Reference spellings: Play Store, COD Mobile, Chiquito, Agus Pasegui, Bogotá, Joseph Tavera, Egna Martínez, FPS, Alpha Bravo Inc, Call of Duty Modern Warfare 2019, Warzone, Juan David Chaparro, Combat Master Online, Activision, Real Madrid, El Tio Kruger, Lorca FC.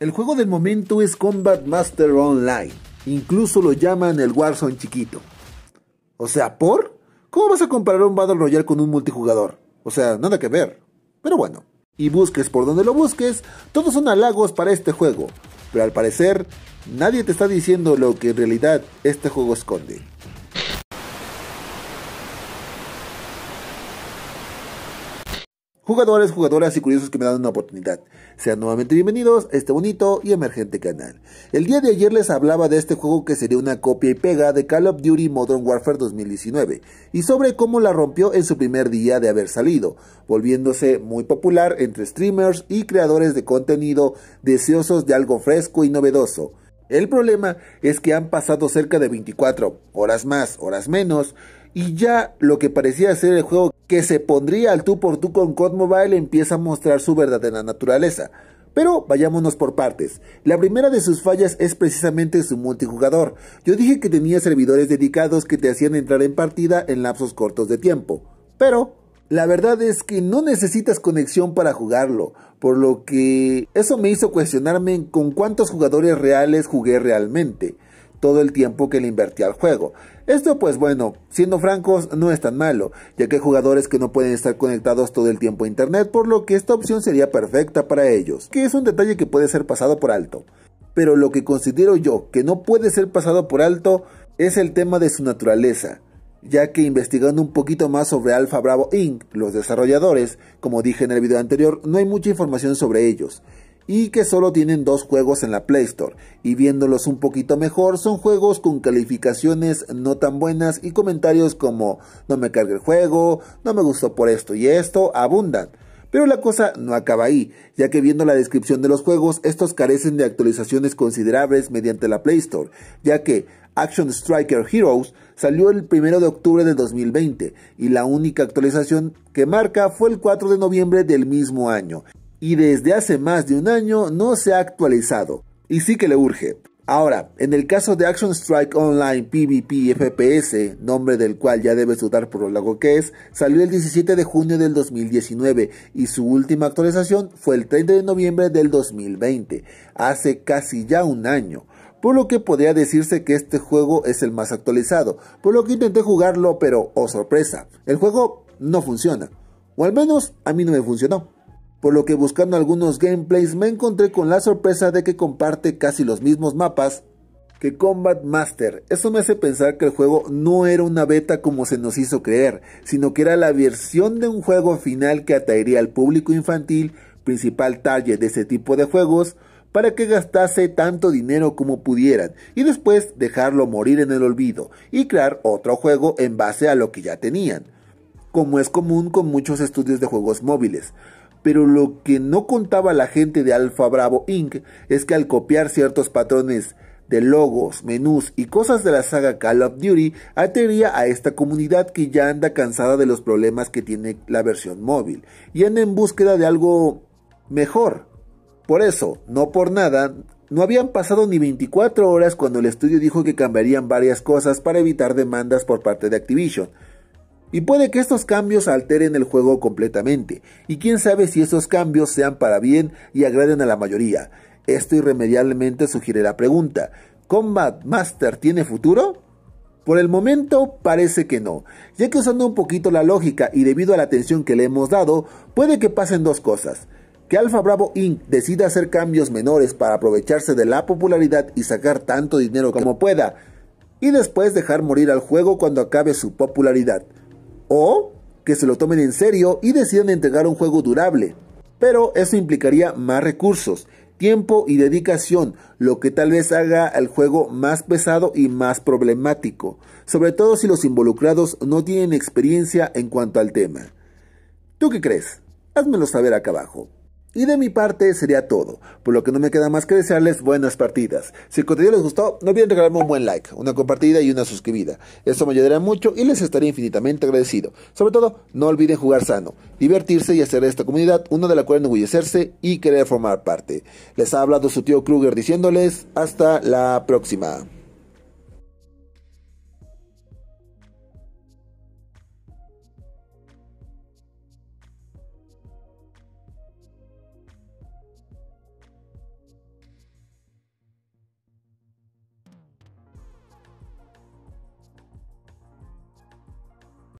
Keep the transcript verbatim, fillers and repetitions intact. El juego del momento es Combat Master Online. Incluso lo llaman el Warzone chiquito. O sea, ¿por? ¿Cómo vas a comparar un Battle Royale con un multijugador? O sea, nada que ver. Pero bueno. Y busques por donde lo busques, todos son halagos para este juego. Pero al parecer, nadie te está diciendo lo que en realidad este juego esconde. Jugadores, jugadoras y curiosos que me dan una oportunidad, sean nuevamente bienvenidos a este bonito y emergente canal. El día de ayer les hablaba de este juego que sería una copia y pega de Call of Duty Modern Warfare dos mil diecinueve y sobre cómo la rompió en su primer día de haber salido, volviéndose muy popular entre streamers y creadores de contenido deseosos de algo fresco y novedoso. El problema es que han pasado cerca de veinticuatro horas más, horas menos, y ya lo que parecía ser el juego que se pondría al tú por tú con C O D Mobile empieza a mostrar su verdadera naturaleza. Pero vayámonos por partes. La primera de sus fallas es precisamente su multijugador. Yo dije que tenía servidores dedicados que te hacían entrar en partida en lapsos cortos de tiempo, pero la verdad es que no necesitas conexión para jugarlo, por lo que eso me hizo cuestionarme con cuántos jugadores reales jugué realmente todo el tiempo que le invertí al juego. Esto, pues bueno, siendo francos, no es tan malo, ya que hay jugadores que no pueden estar conectados todo el tiempo a internet, por lo que esta opción sería perfecta para ellos, que es un detalle que puede ser pasado por alto. Pero lo que considero yo que no puede ser pasado por alto es el tema de su naturaleza, ya que investigando un poquito más sobre Alpha Bravo incorporated, los desarrolladores, como dije en el video anterior, no hay mucha información sobre ellos, y que solo tienen dos juegos en la Play Store, y viéndolos un poquito mejor, son juegos con calificaciones no tan buenas y comentarios como no me cargue el juego, no me gustó por esto y esto, abundan. Pero la cosa no acaba ahí, ya que viendo la descripción de los juegos, estos carecen de actualizaciones considerables mediante la Play Store, ya que Action Strike Heroes salió el primero de octubre de dos mil veinte, y la única actualización que marca fue el cuatro de noviembre del mismo año, y desde hace más de un año no se ha actualizado, y sí que le urge. Ahora, en el caso de Action Strike Online PvP F P S, nombre del cual ya debes dudar por lo largo que es, salió el diecisiete de junio del dos mil diecinueve y su última actualización fue el treinta de noviembre del dos mil veinte, hace casi ya un año, por lo que podría decirse que este juego es el más actualizado, por lo que intenté jugarlo, pero, oh sorpresa, el juego no funciona, o al menos a mí no me funcionó. Por lo que buscando algunos gameplays me encontré con la sorpresa de que comparte casi los mismos mapas que Combat Master. Eso me hace pensar que el juego no era una beta como se nos hizo creer, sino que era la versión de un juego final que atraería al público infantil, principal target de ese tipo de juegos, para que gastase tanto dinero como pudieran y después dejarlo morir en el olvido y crear otro juego en base a lo que ya tenían, como es común con muchos estudios de juegos móviles. Pero lo que no contaba la gente de Alpha Bravo incorporated es que al copiar ciertos patrones de logos, menús y cosas de la saga Call of Duty, atraería a esta comunidad que ya anda cansada de los problemas que tiene la versión móvil y anda en búsqueda de algo mejor. Por eso, no por nada, no habían pasado ni veinticuatro horas cuando el estudio dijo que cambiarían varias cosas para evitar demandas por parte de Activision. Y puede que estos cambios alteren el juego completamente, y quién sabe si esos cambios sean para bien y agraden a la mayoría. Esto irremediablemente sugiere la pregunta, ¿Combat Master tiene futuro? Por el momento parece que no, ya que usando un poquito la lógica y debido a la atención que le hemos dado, puede que pasen dos cosas. Que Alpha Bravo incorporated decida hacer cambios menores para aprovecharse de la popularidad y sacar tanto dinero como pueda, y después dejar morir al juego cuando acabe su popularidad. O que se lo tomen en serio y decidan entregar un juego durable. Pero eso implicaría más recursos, tiempo y dedicación, lo que tal vez haga al juego más pesado y más problemático, sobre todo si los involucrados no tienen experiencia en cuanto al tema. ¿Tú qué crees? Házmelo saber acá abajo. Y de mi parte sería todo, por lo que no me queda más que desearles buenas partidas. Si el contenido les gustó, no olviden regalarme un buen like, una compartida y una suscribida. Esto me ayudará mucho y les estaré infinitamente agradecido. Sobre todo, no olviden jugar sano, divertirse y hacer de esta comunidad una de la cual enorgullecerse y querer formar parte. Les ha hablado su tío Kruger diciéndoles hasta la próxima.